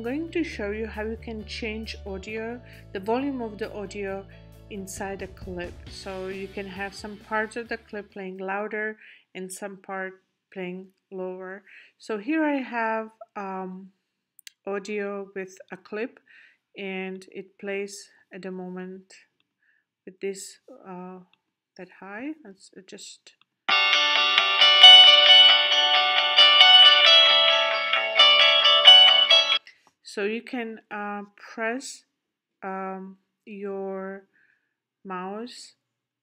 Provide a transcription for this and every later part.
I'm going to show you how you can change audio, the volume of the audio inside a clip. So you can have some parts of the clip playing louder and some part playing lower. So here I have audio with a clip, and it plays at the moment with this that high. Let's just so you can press your mouse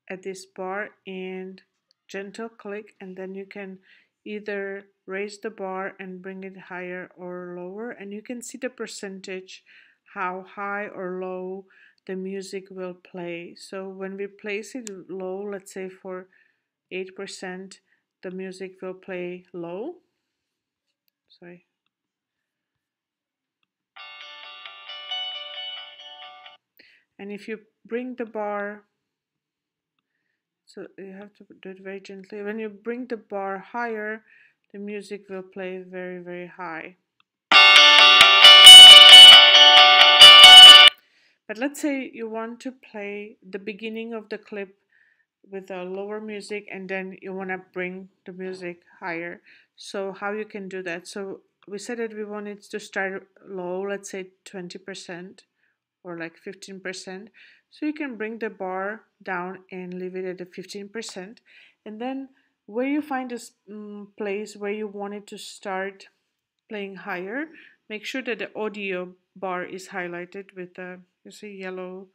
at this bar and gentle click, and then you can either raise the bar and bring it higher or lower, and you can see the percentage, how high or low the music will play. So when we place it low, let's say for 8%, the music will play low. Sorry. And if you bring the bar, so you have to do it very gently. When you bring the bar higher, the music will play very, very high. But let's say you want to play the beginning of the clip with a lower music, and then you want to bring the music higher. So how you can do that? So we said that we want it to start low, let's say 20%. Or like 15%, so you can bring the bar down and leave it at the 15%, and then where you find this place where you want it to start playing higher, make sure that the audio bar is highlighted with a, you see, yellow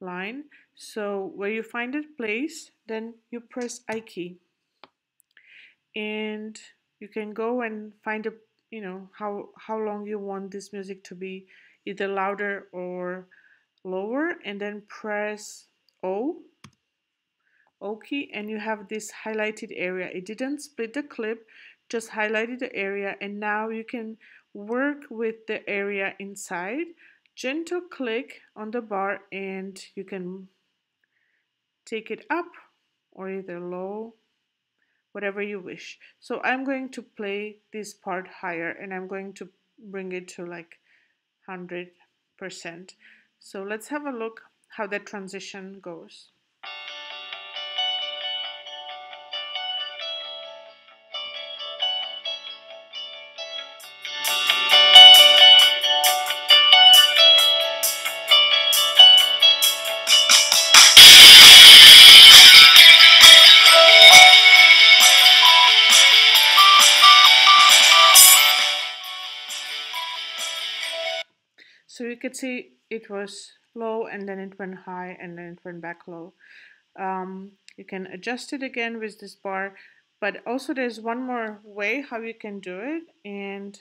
line. So where you find that place, then you press I key, and you can go and find a, you know, how long you want this music to be, either louder or lower, and then press O key, and you have this highlighted area. It didn't split the clip, just highlighted the area, and now you can work with the area inside. Gentle click on the bar, and you can take it up or either low, whatever you wish. So I'm going to play this part higher, and I'm going to bring it to like 100%. So let's have a look how that transition goes. So you could see it was low, and then it went high, and then it went back low. You can adjust it again with this bar, but also there's one more way how you can do it, and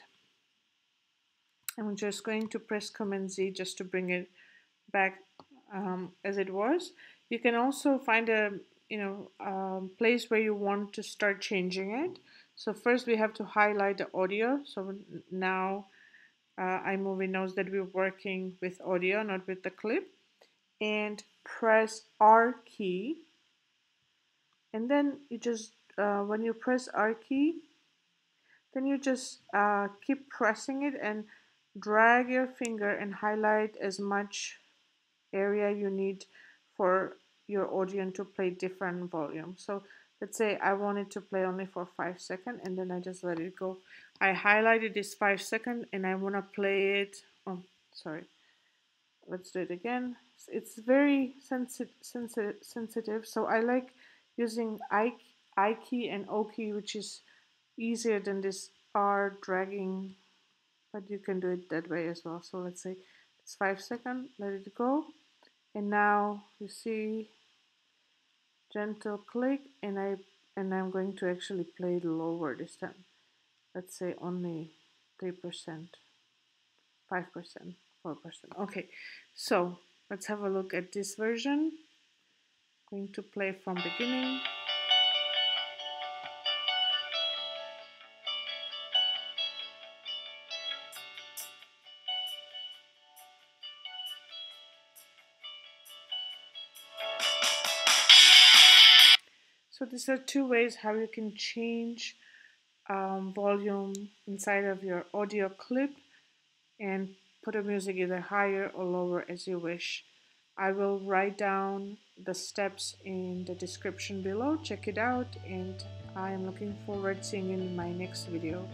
I'm just going to press Command Z just to bring it back as it was. You can also find a, you know, place where you want to start changing it. So first we have to highlight the audio. So now iMovie knows that we're working with audio, not with the clip, and press R key, and then you just when you press R key, then you just keep pressing it and drag your finger and highlight as much area you need for your audio to play different volume. So let's say I want it to play only for 5 seconds, and then I just let it go. I highlighted this 5 seconds, and I want to play it. Oh, sorry. Let's do it again. It's very sensitive, so I like using I key and O key, which is easier than this R dragging, but you can do it that way as well. So let's say it's 5 seconds, let it go. And now you see gentle click, and I'm going to actually play it lower this time. Let's say only 3%, 5%, 4%. Okay, so let's have a look at this version. I'm going to play from beginning. So these are two ways how you can change volume inside of your audio clip and put the music either higher or lower as you wish. I will write down the steps in the description below. Check it out, and I am looking forward to seeing you in my next video.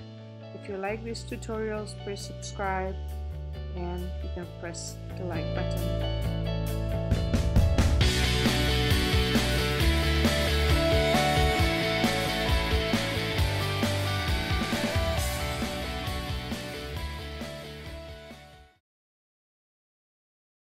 If you like these tutorials, please subscribe, and you can press the like button.